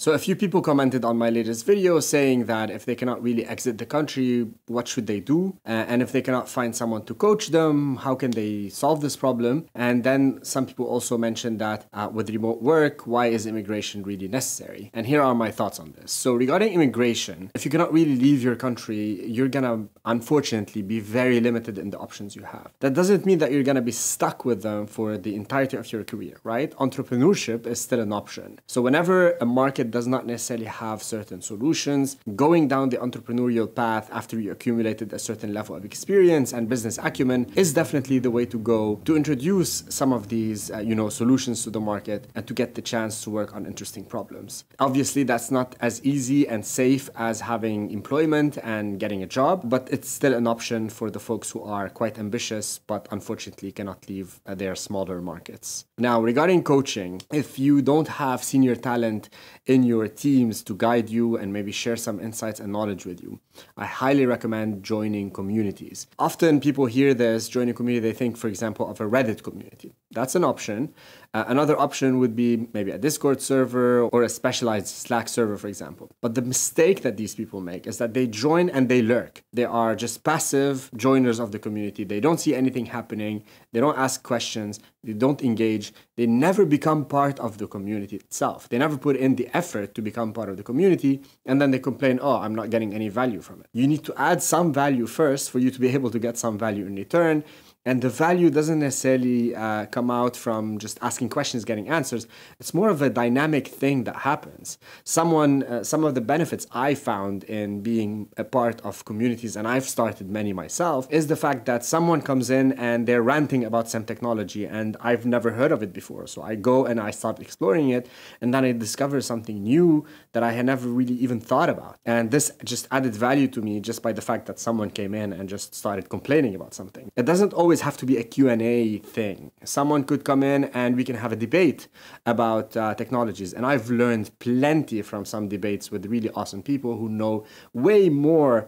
So a few people commented on my latest video saying that if they cannot really exit the country, what should they do? And if they cannot find someone to coach them, how can they solve this problem? And then some people also mentioned that with remote work, why is immigration really necessary? And here are my thoughts on this. So regarding immigration, if you cannot really leave your country, you're gonna unfortunately be very limited in the options you have. That doesn't mean that you're gonna be stuck with them for the entirety of your career, right? Entrepreneurship is still an option. So whenever a market does not necessarily have certain solutions, going down the entrepreneurial path after you accumulated a certain level of experience and business acumen is definitely the way to go to introduce some of these solutions to the market and to get the chance to work on interesting problems. Obviously, that's not as easy and safe as having employment and getting a job, but it's still an option for the folks who are quite ambitious but unfortunately cannot leave their smaller markets. Now, regarding coaching, if you don't have senior talent in your teams to guide you and maybe share some insights and knowledge with you, I highly recommend joining communities. Often people hear this, join a community, they think, for example, of a Reddit community. That's an option. Another option would be maybe a Discord server or a specialized Slack server, for example. But the mistake that these people make is that they join and they lurk. They are just passive joiners of the community. They don't see anything happening. They don't ask questions. They don't engage. They never become part of the community itself. They never put in the effort to become part of the community, and then they complain, oh, I'm not getting any value from it. You need to add some value first for you to be able to get some value in return. And the value doesn't necessarily come out from just asking questions, getting answers. It's more of a dynamic thing that happens. Some of the benefits I found in being a part of communities, and I've started many myself, is the fact that someone comes in and they're ranting about some technology and I've never heard of it before. So I go and I start exploring it, and then I discover something new that I had never really even thought about. And this just added value to me just by the fact that someone came in and just started complaining about something. It doesn't always have to be a Q&A thing. Someone could come in and we can have a debate about technologies. And I've learned plenty from some debates with really awesome people who know way more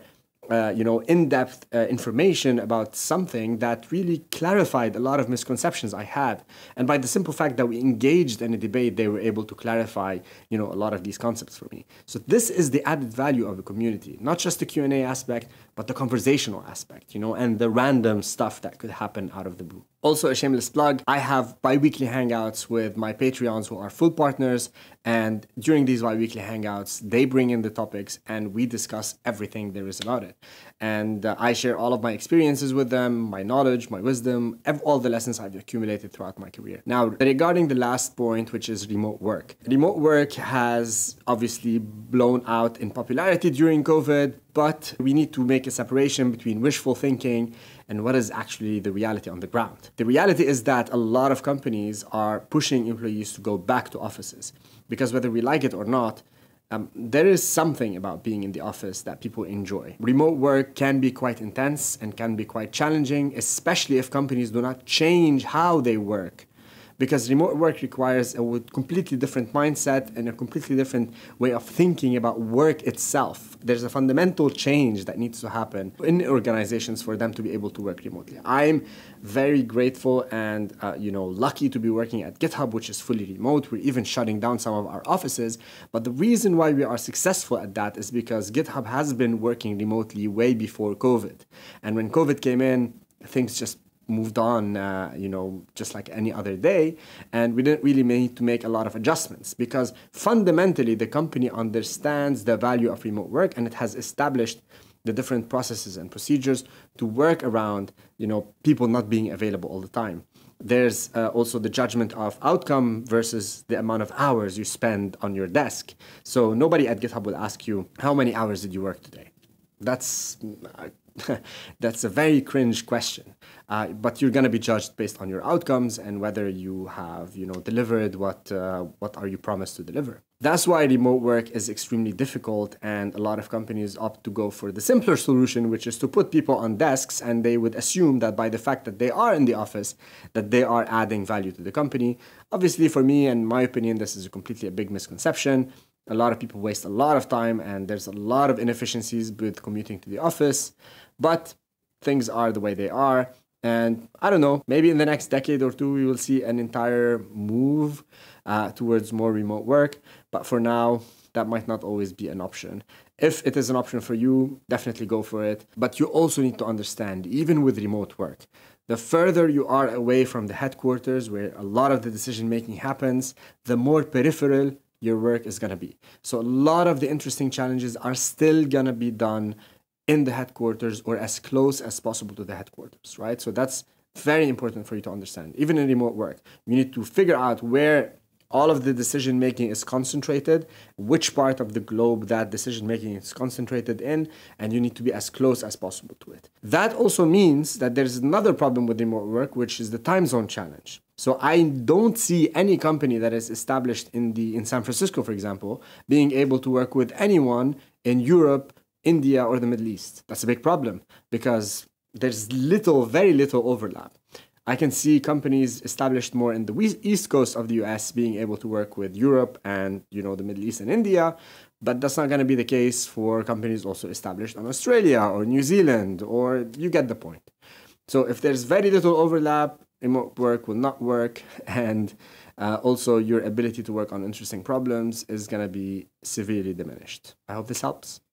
in-depth information about something that really clarified a lot of misconceptions I had. And by the simple fact that we engaged in a debate, they were able to clarify, a lot of these concepts for me. So this is the added value of a community, not just the Q&A aspect, but the conversational aspect, and the random stuff that could happen out of the blue. Also, a shameless plug, I have bi-weekly hangouts with my Patreons who are full partners, and during these bi-weekly hangouts, they bring in the topics and we discuss everything there is about it. And I share all of my experiences with them, my knowledge, my wisdom, all the lessons I've accumulated throughout my career. Now, regarding the last point, which is remote work. Remote work has obviously blown out in popularity during COVID, but we need to make a separation between wishful thinking and what is actually the reality on the ground. The reality is that a lot of companies are pushing employees to go back to offices because whether we like it or not, there is something about being in the office that people enjoy. Remote work can be quite intense and can be quite challenging, especially if companies do not change how they work. Because remote work requires a completely different mindset and a completely different way of thinking about work itself. There's a fundamental change that needs to happen in organizations for them to be able to work remotely. I'm very grateful and lucky to be working at GitHub, which is fully remote. We're even shutting down some of our offices. But the reason why we are successful at that is because GitHub has been working remotely way before COVID. And when COVID came in, things just moved on, just like any other day. And we didn't really need to make a lot of adjustments because fundamentally the company understands the value of remote work and it has established the different processes and procedures to work around, people not being available all the time. There's also the judgment of outcome versus the amount of hours you spend on your desk. So nobody at GitHub will ask you, how many hours did you work today? That's a very cringe question, but you're going to be judged based on your outcomes and whether you have, delivered what are you promised to deliver. That's why remote work is extremely difficult, and a lot of companies opt to go for the simpler solution, which is to put people on desks, and they would assume that by the fact that they are in the office, that they are adding value to the company. Obviously, for me and my opinion, this is a big misconception. A lot of people waste a lot of time and there's a lot of inefficiencies with commuting to the office, but things are the way they are. And I don't know, maybe in the next decade or two, we will see an entire move towards more remote work. But for now, that might not always be an option. If it is an option for you, definitely go for it. But you also need to understand, even with remote work, the further you are away from the headquarters where a lot of the decision making happens, the more peripheral your work is going to be. So a lot of the interesting challenges are still going to be done in the headquarters or as close as possible to the headquarters, right? So that's very important for you to understand. Even in remote work, you need to figure out where all of the decision making is concentrated, which part of the globe that decision making is concentrated in, and you need to be as close as possible to it. That also means that there's another problem with remote work, which is the time zone challenge. So I don't see any company that is established in San Francisco, for example, being able to work with anyone in Europe, India, or the Middle East. That's a big problem because there's very little overlap. I can see companies established more in the East Coast of the US being able to work with Europe and, you know, the Middle East and India, but that's not going to be the case for companies also established on Australia or New Zealand, or you get the point. So if there's very little overlap, remote work will not work, and also your ability to work on interesting problems is going to be severely diminished. I hope this helps.